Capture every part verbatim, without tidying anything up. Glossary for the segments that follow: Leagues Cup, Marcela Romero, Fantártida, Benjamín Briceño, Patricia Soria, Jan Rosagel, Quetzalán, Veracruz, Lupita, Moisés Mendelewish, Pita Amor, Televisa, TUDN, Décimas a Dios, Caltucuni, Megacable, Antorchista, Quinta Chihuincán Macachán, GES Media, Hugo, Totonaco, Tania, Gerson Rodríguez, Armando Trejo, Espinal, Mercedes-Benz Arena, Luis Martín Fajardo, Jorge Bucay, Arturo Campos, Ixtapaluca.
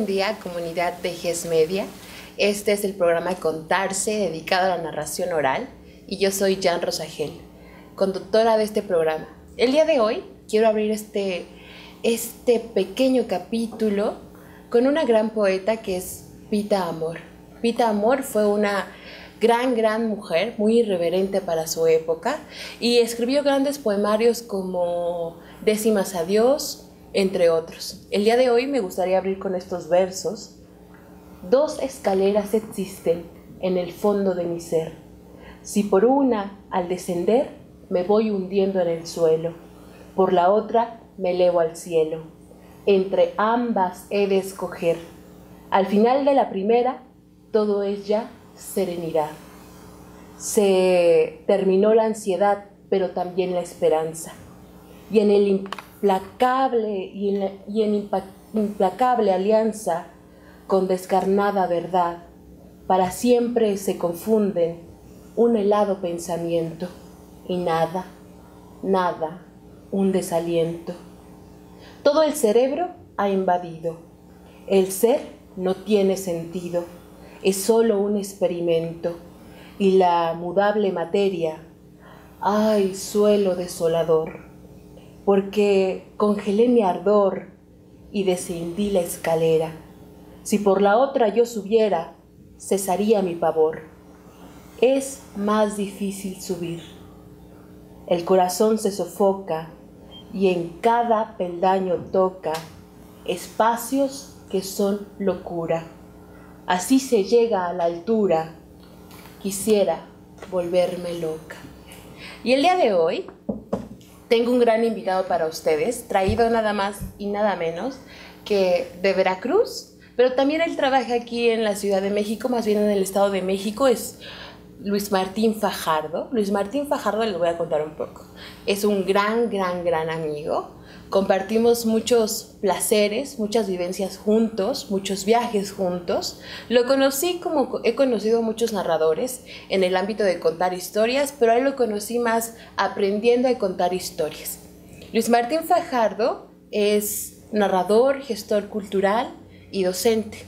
buen día, comunidad de G E S Media. Este es el programa Contarse, dedicado a la narración oral, y yo soy Jan Rosagel, conductora de este programa. El día de hoy quiero abrir este, este pequeño capítulo con una gran poeta que es Pita Amor. Pita Amor fue una gran, gran mujer, muy irreverente para su época, y escribió grandes poemarios como Décimas a Dios, entre otros. El día de hoy me gustaría abrir con estos versos. Dos escaleras existen en el fondo de mi ser. Si por una, al descender, me voy hundiendo en el suelo, por la otra, me elevo al cielo. Entre ambas he de escoger. Al final de la primera, todo es ya serenidad. Se terminó la ansiedad, pero también la esperanza. Y en el implacable y en, la, y en impa, implacable alianza con descarnada verdad, para siempre se confunden un helado pensamiento y nada, nada, un desaliento. Todo el cerebro ha invadido. El ser no tiene sentido. Es solo un experimento, y la mudable materia, ¡ay, suelo desolador! Porque congelé mi ardor y descendí la escalera. Si por la otra yo subiera, cesaría mi pavor. Es más difícil subir. El corazón se sofoca y en cada peldaño toca espacios que son locura. Así se llega a la altura, quisiera volverme loca. Y el día de hoy tengo un gran invitado para ustedes, traído nada más y nada menos que de Veracruz, pero también él trabaja aquí en la Ciudad de México, más bien en el Estado de México, es Luis Martín Fajardo. Luis Martín Fajardo, les voy a contar un poco, es un gran, gran, gran amigo. Compartimos muchos placeres, muchas vivencias juntos, muchos viajes juntos. Lo conocí como he conocido muchos narradores en el ámbito de contar historias, pero ahí lo conocí más aprendiendo a contar historias. Luis Martín Fajardo es narrador, gestor cultural y docente.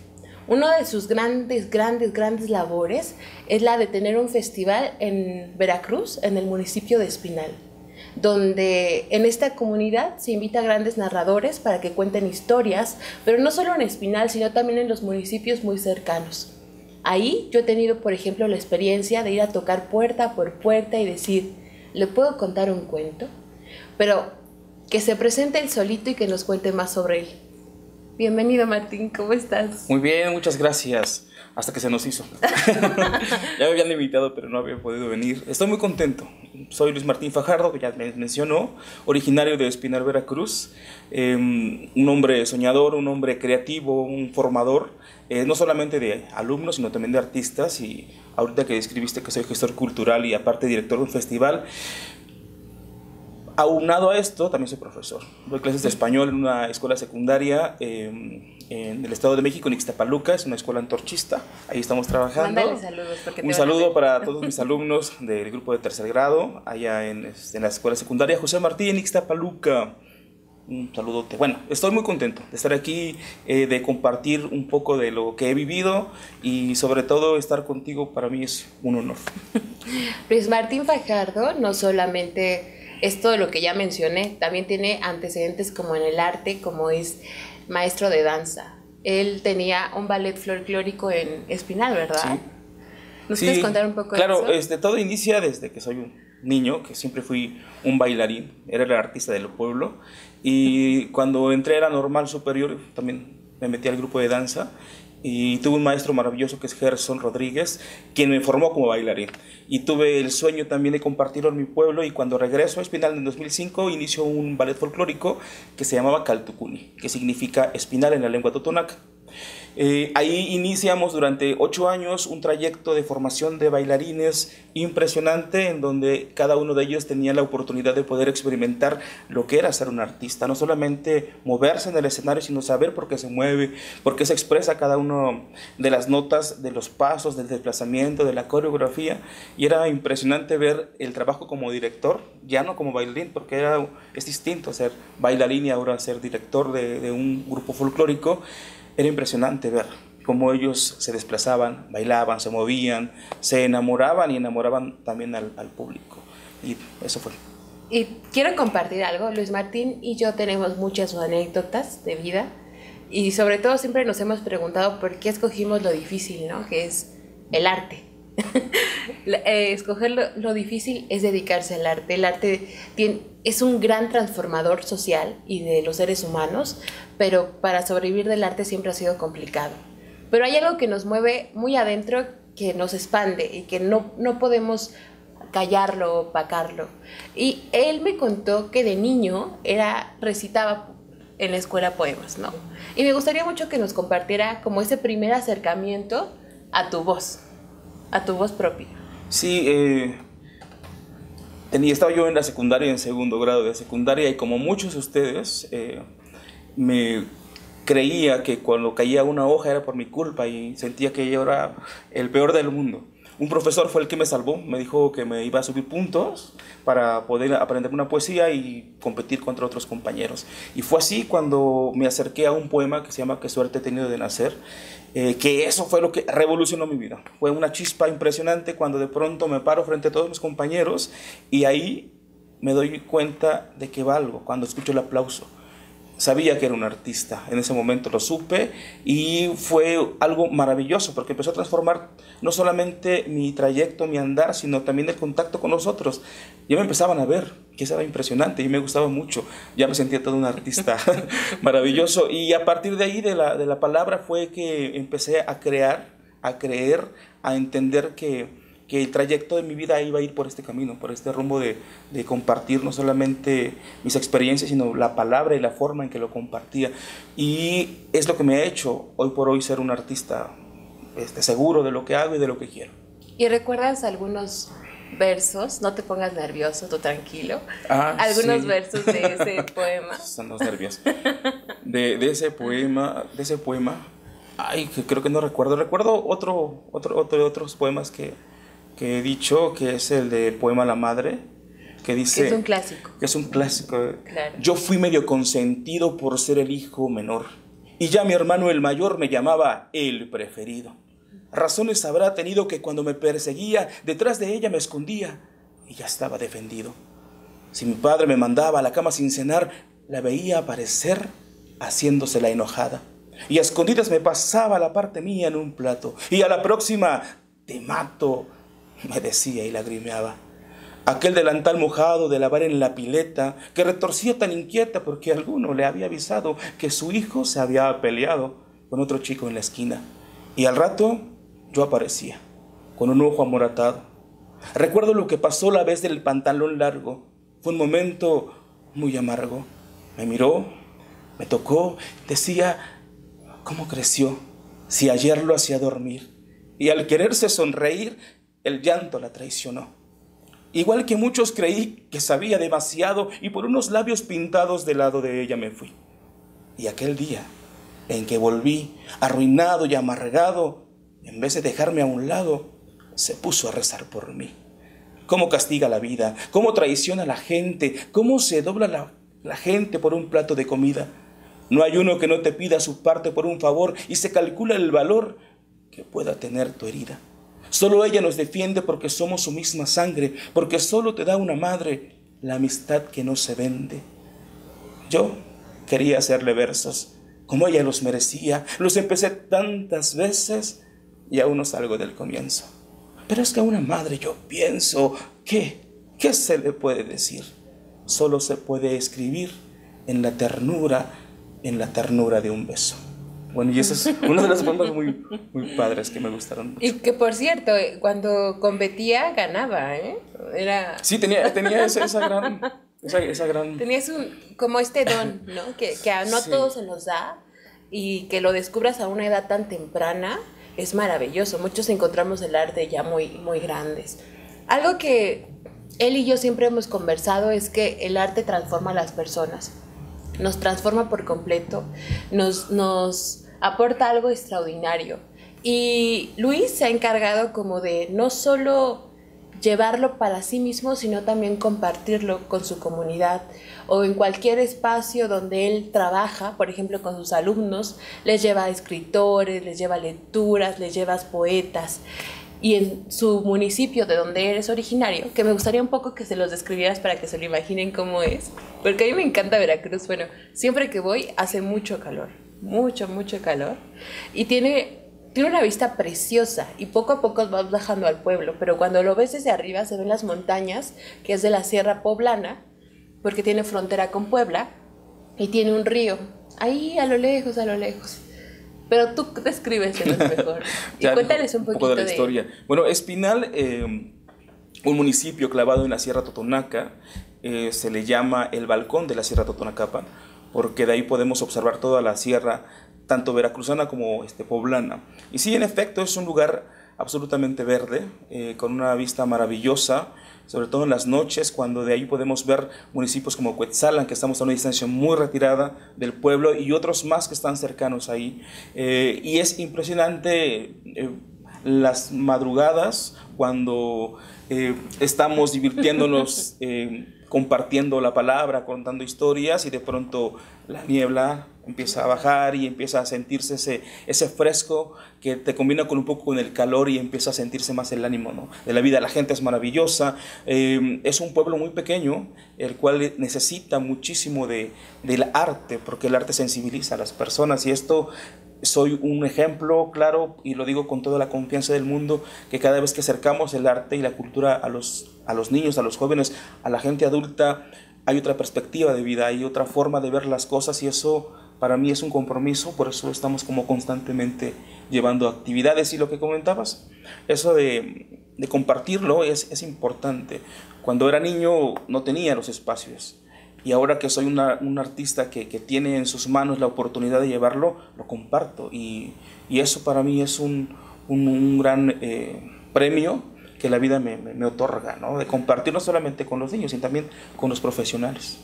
Una de sus grandes, grandes, grandes labores es la de tener un festival en Veracruz, en el municipio de Espinal, donde en esta comunidad se invita a grandes narradores para que cuenten historias, pero no solo en Espinal, sino también en los municipios muy cercanos. Ahí yo he tenido, por ejemplo, la experiencia de ir a tocar puerta por puerta y decir, ¿le puedo contar un cuento? Pero que se presente él solito y que nos cuente más sobre él. Bienvenido, Martín, ¿cómo estás? Muy bien, muchas gracias. Hasta que se nos hizo. Ya me habían invitado, pero no había podido venir. Estoy muy contento. Soy Luis Martín Fajardo, que ya me mencionó, originario de Espinal, Veracruz. Eh, un hombre soñador, un hombre creativo, un formador, eh, no solamente de alumnos, sino también de artistas. Y ahorita que describiste que soy gestor cultural y aparte director de un festival, aunado a esto, también soy profesor. Doy clases de español en una escuela secundaria eh, en el Estado de México, en Ixtapaluca, es una escuela antorchista. Ahí estamos trabajando. Mándale saludos. Porque te un saludo para todos mis alumnos del grupo de tercer grado, allá en, en la escuela secundaria José Martí, en Ixtapaluca. Un saludote. Bueno, estoy muy contento de estar aquí, eh, de compartir un poco de lo que he vivido y sobre todo estar contigo para mí es un honor. Luis Martín Fajardo no solamente es todo lo que ya mencioné, también tiene antecedentes como en el arte, como es maestro de danza. Él tenía un ballet folclórico en Espinal, ¿verdad? Sí. ¿Nos sí, puedes contar un poco claro, de eso? Claro, este, todo inicia desde que soy un niño, que siempre fui un bailarín, era el artista del pueblo, y cuando entré a la normal superior también me metí al grupo de danza, y tuve un maestro maravilloso que es Gerson Rodríguez, quien me formó como bailarín. Y tuve el sueño también de compartirlo en mi pueblo, y cuando regreso a Espinal en dos mil cinco inició un ballet folclórico que se llamaba Caltucuni, que significa Espinal en la lengua totonaca. Eh, ahí iniciamos durante ocho años un trayecto de formación de bailarines impresionante, en donde cada uno de ellos tenía la oportunidad de poder experimentar lo que era ser un artista, no solamente moverse en el escenario, sino saber por qué se mueve, por qué se expresa cada uno de las notas, de los pasos, del desplazamiento, de la coreografía. Y era impresionante ver el trabajo como director, ya no como bailarín, porque era, es distinto ser bailarín y ahora ser director de, de un grupo folclórico. Era impresionante ver cómo ellos se desplazaban, bailaban, se movían, se enamoraban y enamoraban también al, al público. Y eso fue. Y quiero compartir algo. Luis Martín y yo tenemos muchas anécdotas de vida y sobre todo siempre nos hemos preguntado por qué escogimos lo difícil, ¿no? Que es el arte. Escoger lo, lo difícil es dedicarse al arte. El arte tiene, es un gran transformador social y de los seres humanos, pero para sobrevivir del arte siempre ha sido complicado. Pero hay algo que nos mueve muy adentro, que nos expande y que no, no podemos callarlo, opacarlo. Y él me contó que de niño era, recitaba en la escuela poemas, ¿no? Y me gustaría mucho que nos compartiera como ese primer acercamiento a tu voz. A tu voz propia. Sí, eh, tenía, estaba yo en la secundaria, en segundo grado de secundaria, y como muchos de ustedes, eh, me creía que cuando caía una hoja era por mi culpa y sentía que yo era el peor del mundo. Un profesor fue el que me salvó, me dijo que me iba a subir puntos para poder aprender una poesía y competir contra otros compañeros. Y fue así cuando me acerqué a un poema que se llama "Qué suerte he tenido de nacer", eh, que eso fue lo que revolucionó mi vida. Fue una chispa impresionante cuando de pronto me paro frente a todos mis compañeros y ahí me doy cuenta de que valgo cuando escucho el aplauso. Sabía que era un artista, en ese momento lo supe y fue algo maravilloso porque empezó a transformar no solamente mi trayecto, mi andar, sino también el contacto con los otros. Ya me empezaban a ver, que eso era impresionante y me gustaba mucho. Ya me sentía todo un artista maravilloso y a partir de ahí, de la, de la palabra, fue que empecé a crear, a creer, a entender que... que el trayecto de mi vida iba a ir por este camino, por este rumbo de, de compartir no solamente mis experiencias, sino la palabra y la forma en que lo compartía. Y es lo que me ha hecho hoy por hoy ser un artista este, seguro de lo que hago y de lo que quiero. ¿Y recuerdas algunos versos? No te pongas nervioso, tú tranquilo. Ah, algunos sí. versos de ese poema. Son los nervios. De, de ese poema, de ese poema, ay, que creo que no recuerdo. Recuerdo otro, otro, otro, otros poemas que... que he dicho, que es el de Poema a la Madre, que dice... Que es un clásico. Que es un clásico. Claro. Yo fui medio consentido por ser el hijo menor, y ya mi hermano el mayor me llamaba el preferido. Razones habrá tenido que cuando me perseguía, detrás de ella me escondía, y ya estaba defendido. Si mi padre me mandaba a la cama sin cenar, la veía aparecer haciéndose la enojada. Y a escondidas me pasaba la parte mía en un plato, y a la próxima, te mato, me decía y lagrimeaba. Aquel delantal mojado de lavar en la pileta, que retorcía tan inquieta porque alguno le había avisado que su hijo se había peleado con otro chico en la esquina. Y al rato yo aparecía, con un ojo amoratado. Recuerdo lo que pasó la vez del pantalón largo. Fue un momento muy amargo. Me miró, me tocó, decía, ¿cómo creció? Si ayer lo hacía dormir. Y al quererse sonreír, el llanto la traicionó. Igual que muchos, creí que sabía demasiado y por unos labios pintados del lado de ella me fui. Y aquel día en que volví, arruinado y amargado, en vez de dejarme a un lado, se puso a rezar por mí. Cómo castiga la vida, cómo traiciona a la gente, cómo se dobla la, la gente por un plato de comida. No hay uno que no te pida su parte por un favor y se calcula el valor que pueda tener tu herida. Solo ella nos defiende porque somos su misma sangre, porque solo te da una madre la amistad que no se vende. Yo quería hacerle versos, como ella los merecía. Los empecé tantas veces y aún no salgo del comienzo. Pero es que a una madre yo pienso, ¿qué? ¿Qué se le puede decir? Solo se puede escribir en la ternura, en la ternura de un beso. Bueno, y esa es una de las bandas muy, muy padres que me gustaron mucho. Y que, por cierto, cuando competía, ganaba, ¿eh? Era... Sí, tenía, tenía esa, esa, gran, esa, esa gran... Tenías un, como este don, ¿no? Que, que a no sí. todos se nos da y que lo descubras a una edad tan temprana es maravilloso. Muchos encontramos el arte ya muy, muy grandes. Algo que él y yo siempre hemos conversado es que el arte transforma a las personas. Nos transforma por completo, nos, nos aporta algo extraordinario. Y Luis se ha encargado como de no solo llevarlo para sí mismo, sino también compartirlo con su comunidad o en cualquier espacio donde él trabaja, por ejemplo con sus alumnos, les lleva a escritores, les lleva a lecturas, les lleva a poetas. Y en su municipio de donde eres originario, que me gustaría un poco que se los describieras para que se lo imaginen cómo es, porque a mí me encanta Veracruz. Bueno, siempre que voy hace mucho calor, mucho, mucho calor, y tiene, tiene una vista preciosa, y poco a poco vas bajando al pueblo, pero cuando lo ves desde arriba se ven las montañas, que es de la Sierra Poblana, porque tiene frontera con Puebla, y tiene un río, ahí a lo lejos, a lo lejos. Pero tú descríbeselos mejor y ya, cuéntales un poquito un poco de la historia. De... Bueno, Espinal, eh, un municipio clavado en la Sierra Totonaca, eh, se le llama el balcón de la Sierra Totonacapa, porque de ahí podemos observar toda la sierra, tanto veracruzana como este, poblana. Y sí, en efecto, es un lugar absolutamente verde, eh, con una vista maravillosa, sobre todo en las noches, cuando de ahí podemos ver municipios como Quetzalán, que estamos a una distancia muy retirada del pueblo, y otros más que están cercanos ahí. Eh, y es impresionante eh, las madrugadas, cuando eh, estamos divirtiéndonos, eh, compartiendo la palabra, contando historias, y de pronto la niebla empieza a bajar y empieza a sentirse ese, ese fresco que te combina con un poco con el calor, y empieza a sentirse más el ánimo, ¿no?, de la vida. La gente es maravillosa, eh, es un pueblo muy pequeño, el cual necesita muchísimo de, del arte, porque el arte sensibiliza a las personas, y esto soy un ejemplo claro, y lo digo con toda la confianza del mundo, que cada vez que acercamos el arte y la cultura a los, a los niños, a los jóvenes, a la gente adulta, hay otra perspectiva de vida, hay otra forma de ver las cosas, y eso para mí es un compromiso, por eso estamos como constantemente llevando actividades. Y lo que comentabas, eso de, de compartirlo es, es importante. Cuando era niño no tenía los espacios, y ahora que soy una, un artista que, que tiene en sus manos la oportunidad de llevarlo, lo comparto, y, y eso para mí es un, un, un gran eh, premio que la vida me, me, me otorga, ¿no?, de compartir no solamente con los niños, sino también con los profesionales.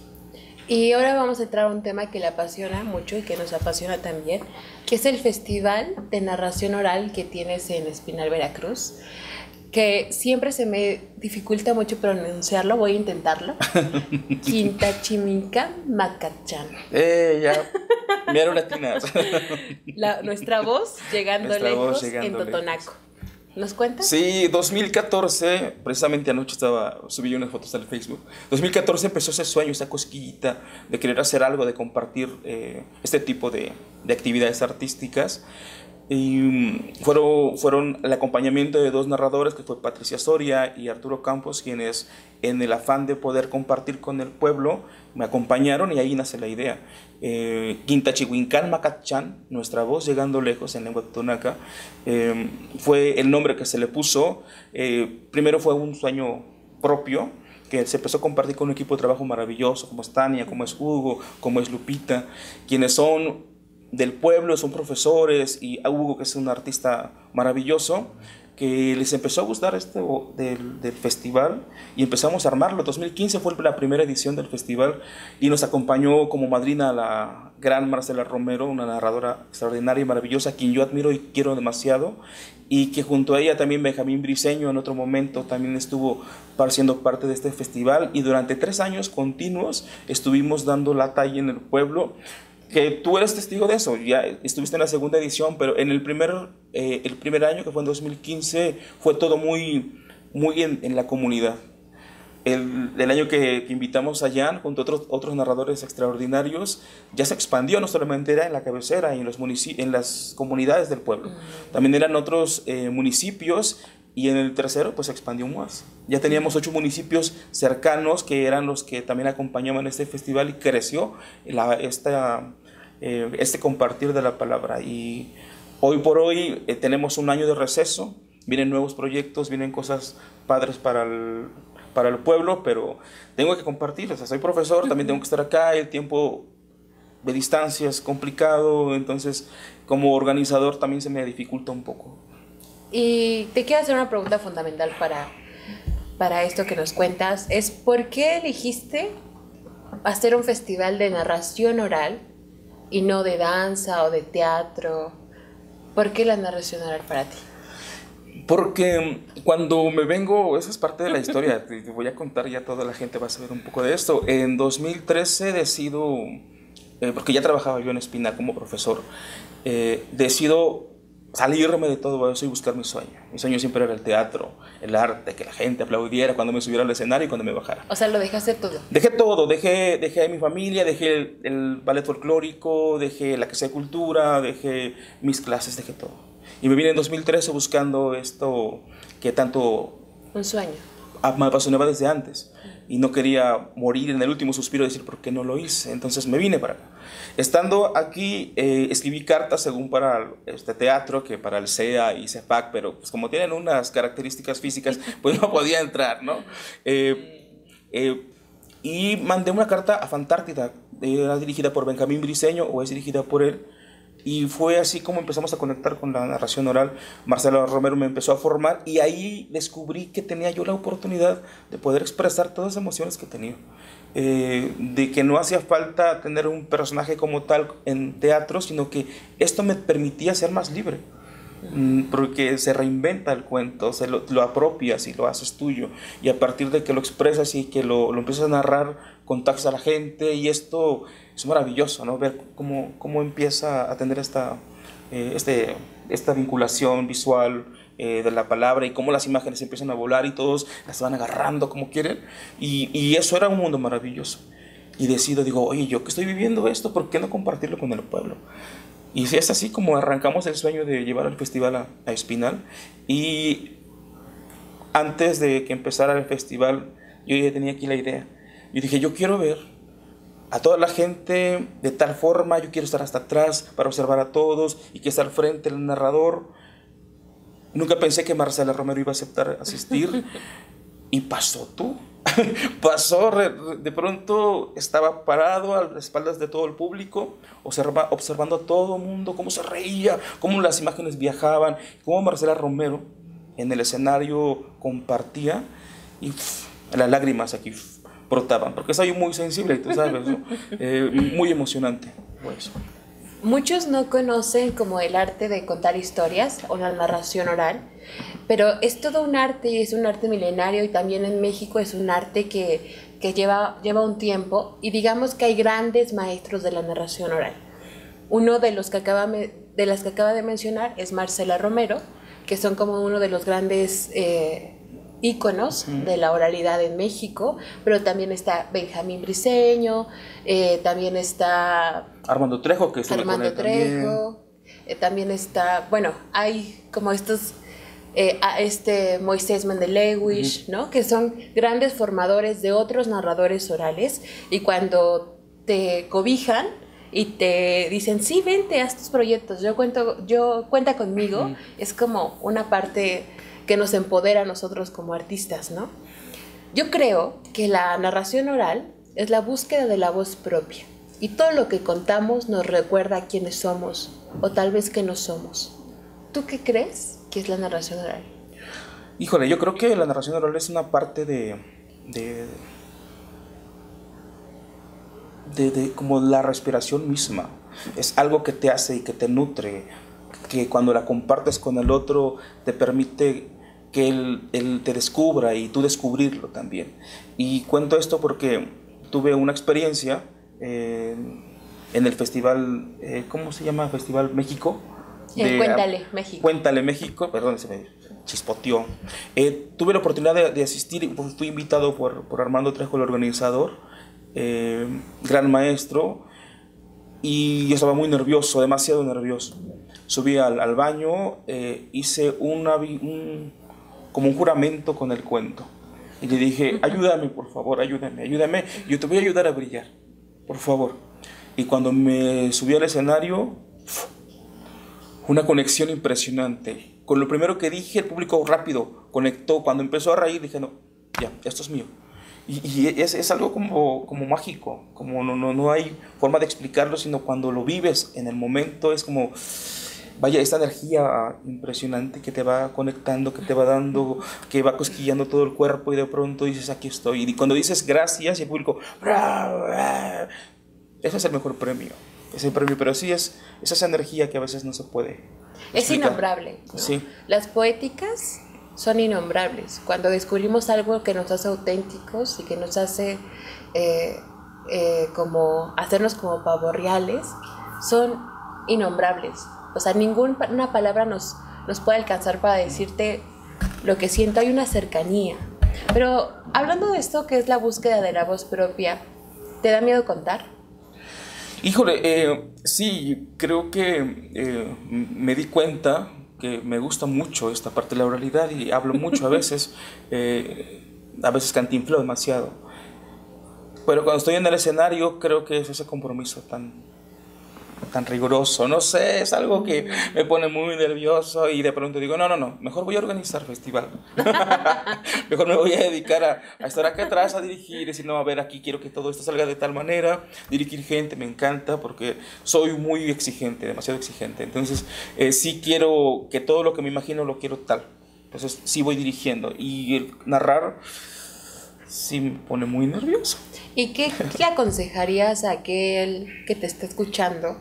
Y ahora vamos a entrar a un tema que le apasiona mucho y que nos apasiona también, que es el Festival de Narración Oral que tienes en Espinal, Veracruz, que siempre se me dificulta mucho pronunciarlo, voy a intentarlo. Quinta Chihuincán Macachán. ¡Eh, ya! Mira unas tinas. La, nuestra voz llegando nuestra lejos voz llegando en Totonaco. ¿Nos cuentas? Sí, dos mil catorce, precisamente anoche estaba, subí unas fotos al Facebook. dos mil catorce empezó ese sueño, esa cosquillita de querer hacer algo, de compartir eh, este tipo de, de actividades artísticas. Y fueron, fueron el acompañamiento de dos narradores, que fue Patricia Soria y Arturo Campos, quienes en el afán de poder compartir con el pueblo me acompañaron, y ahí nace la idea. Eh, Quinta Chihuincán Macachán, nuestra voz llegando lejos en lengua totonaca, eh, fue el nombre que se le puso. Eh, primero fue un sueño propio, que se empezó a compartir con un equipo de trabajo maravilloso, como es Tania, como es Hugo, como es Lupita, quienes son... del pueblo, son profesores, y a Hugo, que es un artista maravilloso, que les empezó a gustar este del, del festival, y empezamos a armarlo. dos mil quince fue la primera edición del festival, y nos acompañó como madrina la gran Marcela Romero, una narradora extraordinaria y maravillosa, quien yo admiro y quiero demasiado, y que junto a ella también Benjamín Briceño en otro momento también estuvo siendo parte de este festival, y durante tres años continuos estuvimos dando la talla en el pueblo, que tú eres testigo de eso, ya estuviste en la segunda edición, pero en el primer, eh, el primer año, que fue en dos mil quince, fue todo muy, muy en, en la comunidad. El, el año que, que invitamos a Jan, junto a otros, otros narradores extraordinarios, ya se expandió, no solamente era en la cabecera y en, los municipios, en las comunidades del pueblo, también eran otros eh, municipios, y en el tercero pues se expandió más. Ya teníamos ocho municipios cercanos que eran los que también acompañaban este festival, y creció la, esta, eh, este compartir de la palabra. Y hoy por hoy eh, tenemos un año de receso, vienen nuevos proyectos, vienen cosas padres para el, para el pueblo, pero tengo que compartir, o sea, soy profesor, también tengo que estar acá, el tiempo de distancia es complicado, entonces como organizador también se me dificulta un poco. Y te quiero hacer una pregunta fundamental para, para esto que nos cuentas, es ¿por qué elegiste hacer un festival de narración oral y no de danza o de teatro? ¿Por qué la narración oral para ti? Porque cuando me vengo, esa es parte de la historia, te voy a contar, ya toda la gente va a saber un poco de esto. En dos mil trece decido, eh, porque ya trabajaba yo en Espinal como profesor, eh, decido salirme de todo eso y buscar mi sueño. Mi sueño siempre era el teatro, el arte, que la gente aplaudiera cuando me subiera al escenario y cuando me bajara. O sea, lo dejaste todo. Dejé todo, dejé, dejé a mi familia, dejé el, el ballet folclórico, dejé la clase de cultura, dejé mis clases, dejé todo. Y me vine en dos mil trece buscando esto que tanto... Un sueño. Me apasionaba desde antes. Y no quería morir en el último suspiro y decir, ¿por qué no lo hice? Entonces me vine para acá. Estando aquí, eh, escribí cartas según para este teatro, que para el C E A y CEPAC, pero pues como tienen unas características físicas, pues no podía entrar, ¿no? Eh, eh, y mandé una carta a Fantártida. Era dirigida por Benjamín Briceño, o es dirigida por él. Y fue así como empezamos a conectar con la narración oral. Marcela Romero me empezó a formar y ahí descubrí que tenía yo la oportunidad de poder expresar todas las emociones que tenía. Eh, de que no hacía falta tener un personaje como tal en teatro, sino que esto me permitía ser más libre. Porque se reinventa el cuento, se lo, lo apropias y lo haces tuyo. Y a partir de que lo expresas y que lo, lo empiezas a narrar, contactas a la gente y esto... Es maravilloso, ¿no? Ver cómo, cómo empieza a tener esta, eh, este, esta vinculación visual eh, de la palabra y cómo las imágenes empiezan a volar y todos las van agarrando como quieren. Y, y eso era un mundo maravilloso. Y decido, digo, oye, yo que estoy viviendo esto, ¿por qué no compartirlo con el pueblo? Y si es así como arrancamos el sueño de llevar el festival a, a Espinal. Y antes de que empezara el festival, yo ya tenía aquí la idea. Yo dije, yo quiero ver a toda la gente de tal forma, yo quiero estar hasta atrás para observar a todos y que esté al frente el narrador. Nunca pensé que Marcela Romero iba a aceptar asistir y pasó tú. Pasó, de pronto estaba parado a las espaldas de todo el público, observa, observando a todo el mundo, cómo se reía, cómo las imágenes viajaban, cómo Marcela Romero en el escenario compartía y pff, las lágrimas aquí pff, brotaban, porque soy muy sensible, tú sabes, ¿no? eh, muy emocionante. Pues. Muchos no conocen como el arte de contar historias o la narración oral, pero es todo un arte y es un arte milenario y también en México es un arte que, que lleva, lleva un tiempo y digamos que hay grandes maestros de la narración oral. Uno de los que acaba de las que acaba de mencionar es Marcela Romero, que son como uno de los grandes... Eh, íconos de la oralidad en México, pero también está Benjamín Briceño, eh, también está Armando Trejo, que es Armando Trejo, también. Eh, también está, bueno, hay como estos, eh, este Moisés Mendelewish, uh-huh. ¿no? Que son grandes formadores de otros narradores orales y cuando te cobijan y te dicen, sí, vente a estos proyectos, yo cuento, yo cuenta conmigo, uh-huh. es como una parte que nos empodera a nosotros como artistas, ¿no? Yo creo que la narración oral es la búsqueda de la voz propia y todo lo que contamos nos recuerda a quiénes somos o tal vez que no somos. ¿Tú qué crees que es la narración oral? Híjole, yo creo que la narración oral es una parte de... de, de, de como la respiración misma. Es algo que te hace y que te nutre, que cuando la compartes con el otro te permite... que él, él te descubra y tú descubrirlo también. Y cuento esto porque tuve una experiencia eh, en el festival, eh, ¿cómo se llama? Festival México. De, Cuéntale, México. Cuéntale, México, perdón, se me chispoteó. Eh, tuve la oportunidad de, de asistir, pues, fui invitado por, por Armando Trejo, el organizador, eh, gran maestro, y yo estaba muy nervioso, demasiado nervioso. Subí al, al baño, eh, hice una... Un, como un juramento con el cuento. Y le dije, ayúdame, por favor, ayúdame, ayúdame. Yo te voy a ayudar a brillar, por favor. Y cuando me subí al escenario, una conexión impresionante. Con lo primero que dije, el público rápido conectó. Cuando empezó a reír, dije, no, ya, esto es mío. Y, y es, es algo como, como mágico, como no, no, no hay forma de explicarlo, sino cuando lo vives en el momento es como... Vaya, esta energía impresionante que te va conectando, que te va dando, que va cosquillando todo el cuerpo y de pronto dices, aquí estoy. Y cuando dices gracias y el público, ¡bra, bra! Ese es el mejor premio. ese premio, pero sí es, es esa energía que a veces no se puede explicar. Es innombrable, ¿no? Sí. Las poéticas son innombrables. Cuando descubrimos algo que nos hace auténticos y que nos hace eh, eh, como hacernos como pavorreales, son innombrables. O sea, ninguna palabra nos, nos puede alcanzar para decirte lo que siento. Hay una cercanía. Pero hablando de esto, que es la búsqueda de la voz propia, ¿te da miedo contar? Híjole, eh, sí, creo que eh, me di cuenta que me gusta mucho esta parte de la oralidad y hablo mucho a veces, eh, a veces cantinflo demasiado. Pero cuando estoy en el escenario, creo que es ese compromiso tan, tan riguroso, no sé, es algo que me pone muy nervioso y de pronto digo, no, no, no, mejor voy a organizar festival, mejor me voy a dedicar a, a estar acá atrás, a dirigir, decir, no, a ver, aquí quiero que todo esto salga de tal manera, dirigir gente, me encanta porque soy muy exigente, demasiado exigente, entonces eh, sí quiero que todo lo que me imagino lo quiero tal, entonces sí voy dirigiendo y el narrar sí me pone muy nervioso. ¿Y qué, qué aconsejarías a aquel que te está escuchando,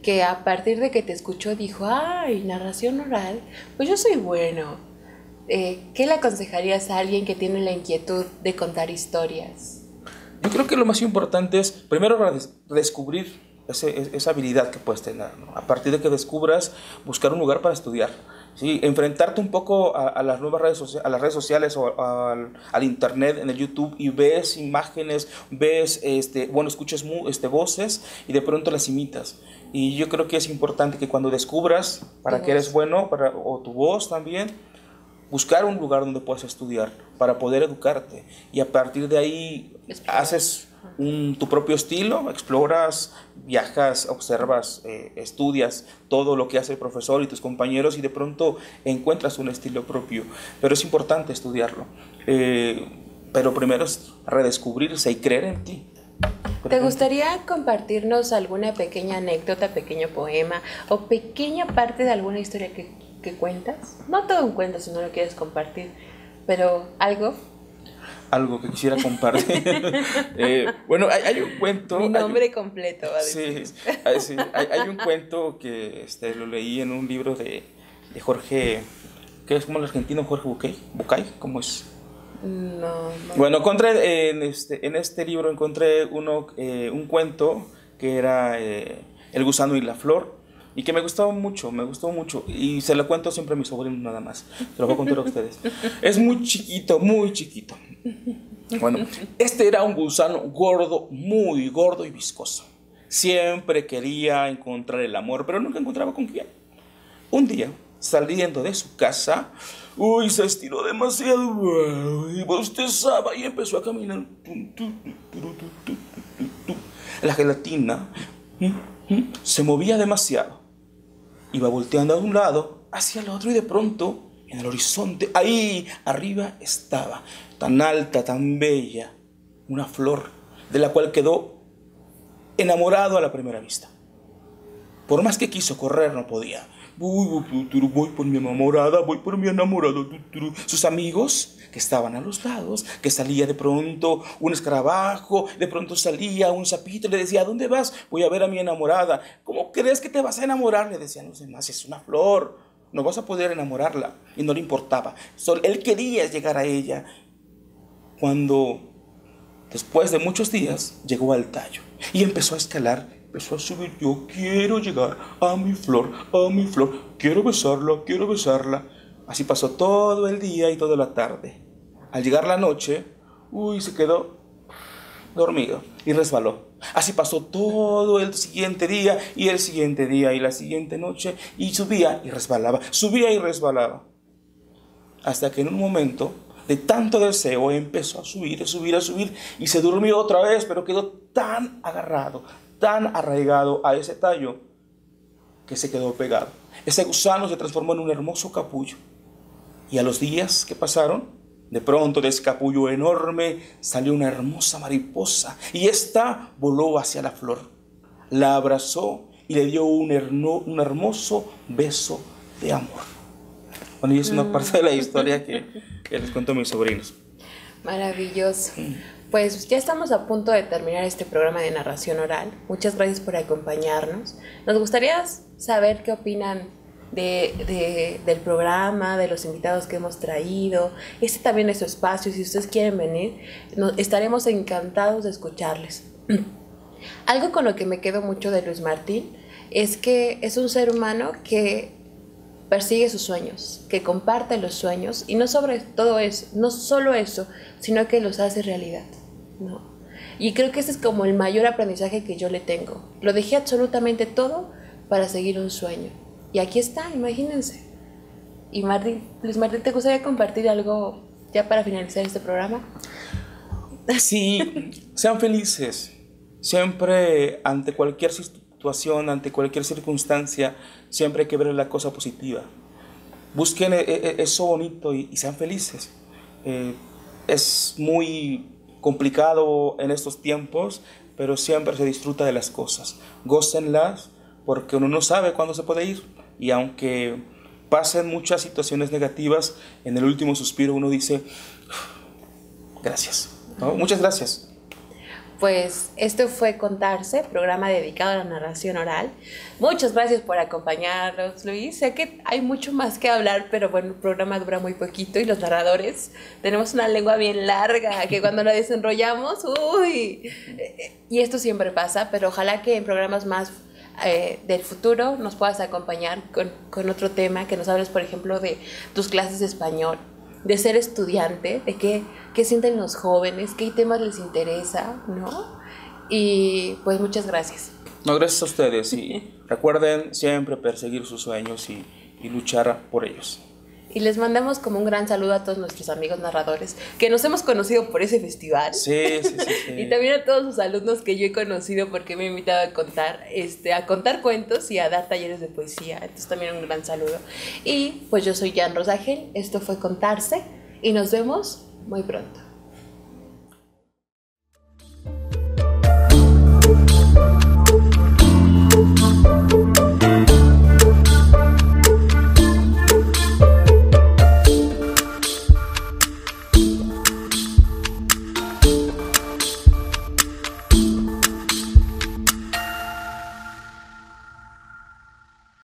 que a partir de que te escuchó dijo, ay, narración oral, pues yo soy bueno? Eh, ¿Qué le aconsejarías a alguien que tiene la inquietud de contar historias? Yo creo que lo más importante es, primero, descubrir ese, esa habilidad que puedes tener, ¿no? A partir de que descubras, buscar un lugar para estudiar, ¿sí? Enfrentarte un poco a, a las nuevas redes sociales, a las redes sociales o a, a, al internet, en el YouTube, y ves imágenes, ves, este, bueno, escuchas mu, este, voces y de pronto las imitas. Y yo creo que es importante que cuando descubras para qué eres bueno, para, o tu voz también, buscar un lugar donde puedas estudiar para poder educarte. Y a partir de ahí haces un, tu propio estilo, exploras, viajas, observas, eh, estudias todo lo que hace el profesor y tus compañeros y de pronto encuentras un estilo propio, pero es importante estudiarlo, eh, pero primero es redescubrirse y creer en ti. ¿Te gustaría compartirnos alguna pequeña anécdota, pequeño poema o pequeña parte de alguna historia que, que cuentas? No todo un cuento si no lo quieres compartir, pero algo... Algo que quisiera compartir. eh, bueno, hay, hay un cuento. Mi nombre hay, completo, va a decir. Sí, hay, sí, hay, hay un cuento que este, lo leí en un libro de, de Jorge, que es como el argentino Jorge Bucay. Bucay, ¿cómo es? No. no bueno, encontré eh, en, este, en este libro encontré uno, eh, un cuento que era eh, El gusano y la flor. Y que me gustaba mucho, me gustó mucho. Y se lo cuento siempre a mis sobrinos nada más. Se lo voy a contar a ustedes. Es muy chiquito, muy chiquito. Bueno, este era un gusano gordo, muy gordo y viscoso. Siempre quería encontrar el amor, pero nunca encontraba con quién. Un día, saliendo de su casa, uy, se estiró demasiado y bostezaba y empezó a caminar. La gelatina se movía demasiado. Iba volteando de un lado hacia el otro y de pronto, en el horizonte, ahí arriba estaba, tan alta, tan bella, una flor de la cual quedó enamorado a la primera vista. Por más que quiso correr, no podía. Voy por mi enamorada, voy por mi enamorado. Sus amigos que estaban a los lados, que salía de pronto un escarabajo, de pronto salía un sapito y le decía, ¿a dónde vas? Voy a ver a mi enamorada. ¿Cómo crees que te vas a enamorar? Le decían los demás, es una flor, no vas a poder enamorarla. Y no le importaba, solo él quería llegar a ella. Cuando, después de muchos días, llegó al tallo y empezó a escalar, empezó a subir. Yo quiero llegar a mi flor, a mi flor, quiero besarla, quiero besarla. Así pasó todo el día y toda la tarde. Al llegar la noche, uy, se quedó dormido y resbaló. Así pasó todo el siguiente día y el siguiente día y la siguiente noche, y subía y resbalaba, subía y resbalaba. Hasta que en un momento de tanto deseo empezó a subir, a subir, a subir y se durmió otra vez, pero quedó tan agarrado, tan arraigado a ese tallo que se quedó pegado. Ese gusano se transformó en un hermoso capullo y a los días que pasaron, de pronto de ese capullo enorme salió una hermosa mariposa y ésta voló hacia la flor, la abrazó y le dio un, herno, un hermoso beso de amor. Bueno, y es una parte de la historia que, que les cuento a mis sobrinos. Maravilloso. Pues ya estamos a punto de terminar este programa de narración oral. Muchas gracias por acompañarnos. Nos gustaría saber qué opinan de, de, del programa, de los invitados que hemos traído. Este también es su espacio. Si ustedes quieren venir, nos, estaremos encantados de escucharles. Algo con lo que me quedo mucho de Luis Martín es que es un ser humano que persigue sus sueños, que comparte los sueños, y no sobre todo eso, no solo eso, sino que los hace realidad, ¿no? Y creo que ese es como el mayor aprendizaje que yo le tengo. Lo dejé absolutamente todo para seguir un sueño. Y aquí está, imagínense. Y Martín, Luis Martín, ¿te gustaría compartir algo ya para finalizar este programa? Sí, sean felices. Siempre, ante cualquier situación, ante cualquier circunstancia, siempre hay que ver la cosa positiva. Busquen eso bonito y sean felices. Eh, es muy complicado en estos tiempos, pero siempre se disfruta de las cosas. Gócenlas, porque uno no sabe cuándo se puede ir. Y aunque pasen muchas situaciones negativas, en el último suspiro uno dice, gracias, ¿no? Muchas gracias. Pues esto fue Contarse, programa dedicado a la narración oral. Muchas gracias por acompañarnos, Luis. Sé que hay mucho más que hablar, pero bueno, el programa dura muy poquito y los narradores tenemos una lengua bien larga que cuando la desenrollamos, ¡uy! Y esto siempre pasa, pero ojalá que en programas más eh, del futuro nos puedas acompañar con, con otro tema, que nos hables, por ejemplo, de tus clases de español, de ser estudiante, de qué, qué sienten los jóvenes, qué temas les interesa, ¿no? Y pues muchas gracias. No, gracias a ustedes, y recuerden siempre perseguir sus sueños y, y luchar por ellos. Y les mandamos como un gran saludo a todos nuestros amigos narradores que nos hemos conocido por ese festival. Sí, sí, sí, sí. Y también a todos sus alumnos que yo he conocido porque me he invitado a contar, este, a contar cuentos y a dar talleres de poesía. Entonces también un gran saludo. Y pues yo soy Jan Rosagel, esto fue Contarse y nos vemos muy pronto.